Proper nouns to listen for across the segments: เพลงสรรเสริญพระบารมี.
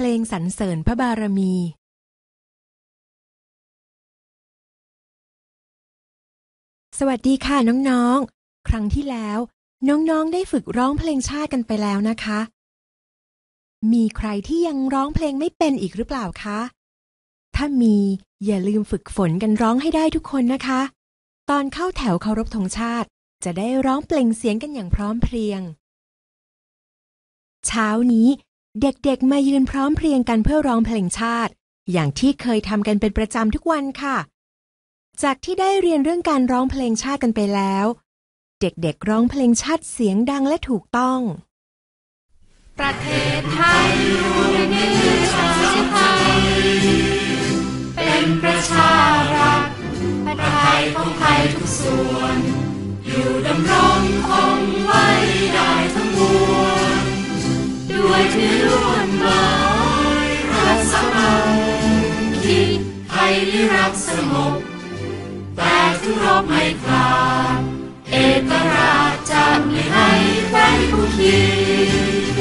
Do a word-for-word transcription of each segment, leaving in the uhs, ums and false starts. เพลงสรรเสริญพระบารมีสวัสดีค่ะน้องๆครั้งที่แล้วน้องๆได้ฝึกร้องเพลงชาติกันไปแล้วนะคะมีใครที่ยังร้องเพลงไม่เป็นอีกหรือเปล่าคะถ้ามีอย่าลืมฝึกฝนกันร้องให้ได้ทุกคนนะคะตอนเข้าแถวเคารพธงชาติจะได้ร้องเปล่งเสียงกันอย่างพร้อมเพรียงเช้านี้เด็กๆมายืนพร้อมเพรียงกันเพื่อร้องเพลงชาติอย่างที่เคยทำกันเป็นประจำทุกวันค่ะจากที่ได้เรียนเรื่องการร้องเพลงชาติกันไปแล้วเด็กๆร้องเพลงชาติเสียงดังและถูกต้องประเทศไทยอยู่ในชาติไทยเป็นประชารัฐประเทศไทยของไทยทุกส่วนอยู่ดำรงคงไว้ได้ทั้งมวลด้วยที่ล้วนหมายรักสมัครคิดไทยที่รักสงบแต่ถึงรบไม่กล้าเอกราชจะไม่ให้ใครผู้คิด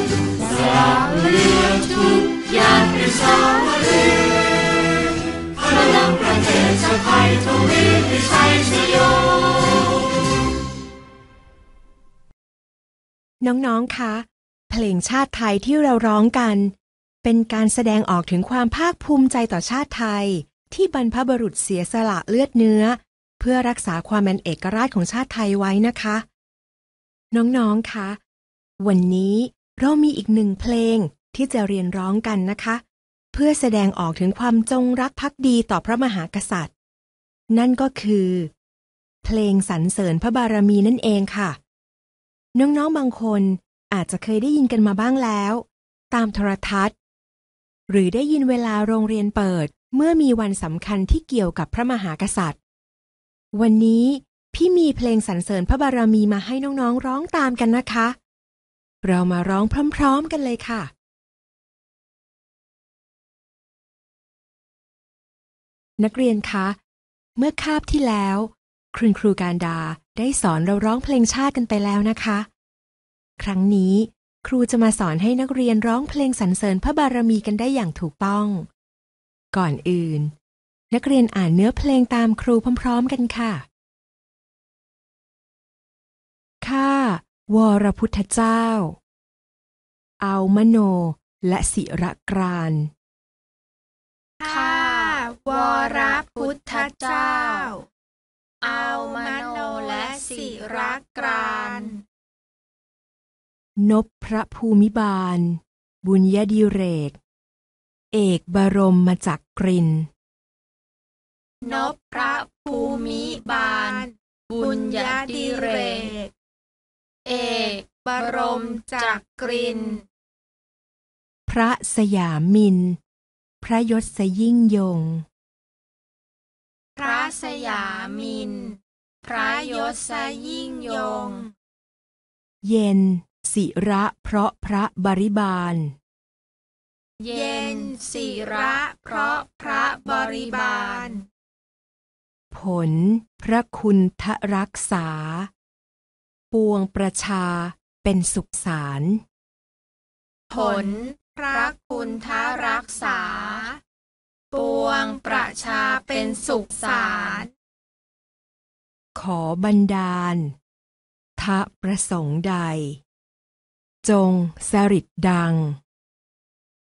สละเลือกทุกอย่างเป็นชาวเรือพลังประเทศชาติไทยทวีปที่ชัยชโยน้องๆคะเพลงชาติไทยที่เราร้องกันเป็นการแสดงออกถึงความภาคภูมิใจต่อชาติไทยที่บรรพบุรุษเสียสละเลือดเนื้อเพื่อรักษาความเป็นเอกราชของชาติไทยไว้นะคะน้องๆคะวันนี้เรามีอีกหนึ่งเพลงที่จะเรียนร้องกันนะคะเพื่อแสดงออกถึงความจงรักภักดีต่อพระมหากษัตริย์นั่นก็คือเพลงสรรเสริญพระบารมีนั่นเองค่ะน้องๆบางคนอาจจะเคยได้ยินกันมาบ้างแล้วตามโทรทัศน์หรือได้ยินเวลาโรงเรียนเปิดเมื่อมีวันสำคัญที่เกี่ยวกับพระมหากษัตริย์วันนี้พี่มีเพลงสรรเสริญพระบารมีมาให้น้องๆร้องตามกันนะคะเรามาร้องพร้อมๆกันเลยค่ะนักเรียนคะเมื่อคาบที่แล้วคุณครูการดาได้สอนเราร้องเพลงชาติกันไปแล้วนะคะครั้งนี้ครูจะมาสอนให้นักเรียนร้องเพลงสรรเสริญพระบารมีกันได้อย่างถูกต้องก่อนอื่นนักเรียนอ่านเนื้อเพลงตามครูพร้อมๆกันค่ะข้าวรพุทธเจ้าเอามโนและศิระกรานข้าวรพุทธเจ้าเอามโนและศิระกรานนพพระภูมิบาลบุญยดิเรกเอกบรมมาจากกรินนพพระภูมิบาลบุญยดิเรกเอกบรมจากกรินพระสยามินพระยศยิ่งยงพระสยามินพระยศยิ่งยงเย็นศิระเพราะพระบริบาลเย็นศิระเพราะพระบริบาลผลพระคุณทะรักษาปวงประชาเป็นสุขสารผลพระคุณทะรักษาปวงประชาเป็นสุขสารขอบันดาลทะประสงค์ใดจงสริดดัง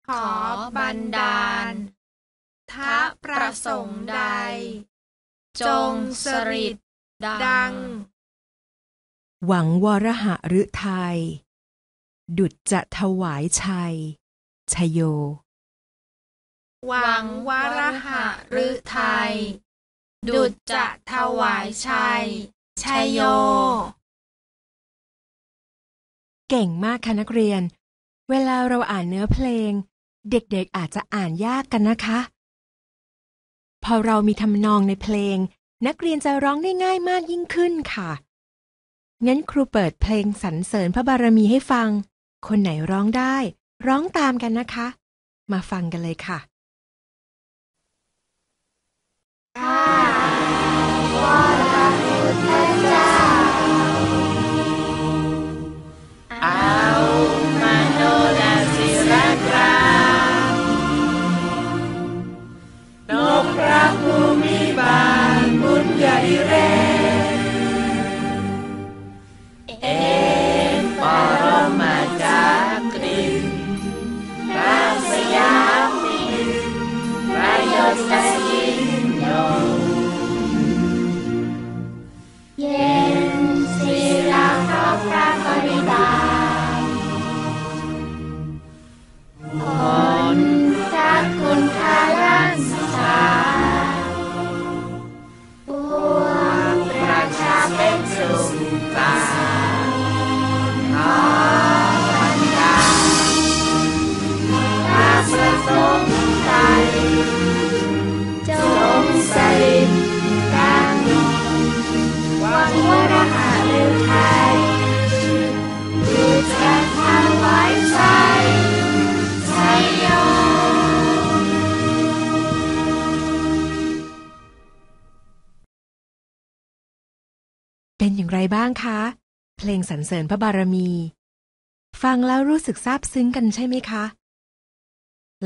ขอบันดาลทะประสงค์ใดจงสริดดังหวังวรหฤทัยดุจจะถวายชัยชโยหวังวรหฤทัยดุจจะถวายชัยชโยเก่งมากค่ะนักเรียนเวลาเราอ่านเนื้อเพลงเด็กๆอาจจะอ่านยากกันนะคะพอเรามีทำนองในเพลงนักเรียนจะร้องได้ง่ายมากยิ่งขึ้นค่ะงั้นครูเปิดเพลงสรรเสริญพระบารมีให้ฟังคนไหนร้องได้ร้องตามกันนะคะมาฟังกันเลยค่ะข้าวรพุทธเจ้าเอามโนและศิระกราน อย่างไรบ้างคะเพลงสรรเสริญพระบารมีฟังแล้วรู้สึกซาบซึ้งกันใช่ไหมคะ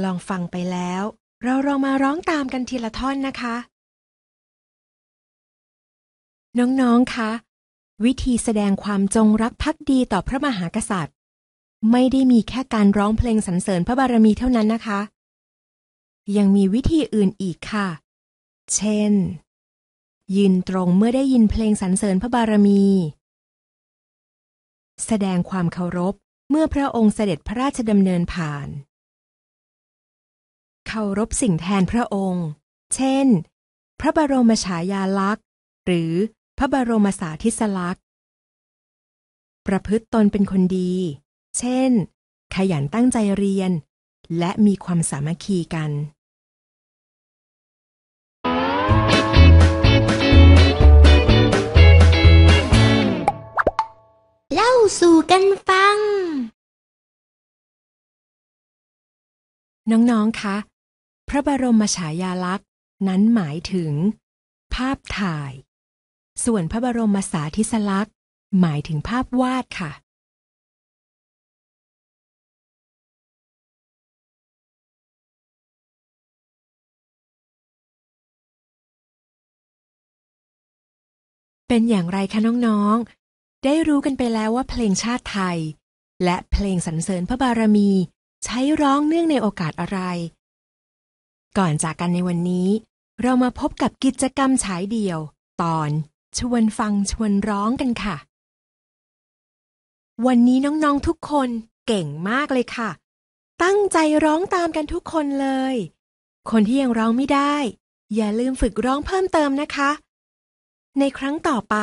ลองฟังไปแล้วเราลองมาร้องตามกันทีละท่อนนะคะน้องๆคะวิธีแสดงความจงรักภักดีต่อพระมหากษัตริย์ไม่ได้มีแค่การร้องเพลงสรรเสริญพระบารมีเท่านั้นนะคะยังมีวิธีอื่นอีกค่ะเช่นยืนตรงเมื่อได้ยินเพลงสรรเสริญพระบารมีแสดงความเคารพเมื่อพระองค์เสด็จพระราชดำเนินผ่านเคารพสิ่งแทนพระองค์เช่นพระบรมฉายาลักษณ์หรือพระบรมสาธิสลักษณ์ประพฤติตนเป็นคนดีเช่นขยันตั้งใจเรียนและมีความสามัคคีกันเล่าสู่กันฟังน้องๆคะพระบรมฉายาลักษณ์นั้นหมายถึงภาพถ่ายส่วนพระบรมสาธิสลักษณ์หมายถึงภาพวาดค่ะเป็นอย่างไรคะน้องๆได้รู้กันไปแล้วว่าเพลงชาติไทยและเพลงสรรเสริญพระบารมีใช้ร้องเนื่องในโอกาสอะไรก่อนจากกันในวันนี้เรามาพบกับกิจกรรมฉายเดี่ยวตอนชวนฟังชวนร้องกันค่ะวันนี้น้องๆทุกคนเก่งมากเลยค่ะตั้งใจร้องตามกันทุกคนเลยคนที่ยังร้องไม่ได้อย่าลืมฝึกร้องเพิ่มเติมนะคะในครั้งต่อไป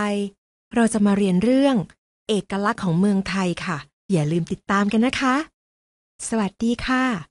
เราจะมาเรียนเรื่องเอกลักษณ์ของเมืองไทยค่ะอย่าลืมติดตามกันนะคะสวัสดีค่ะ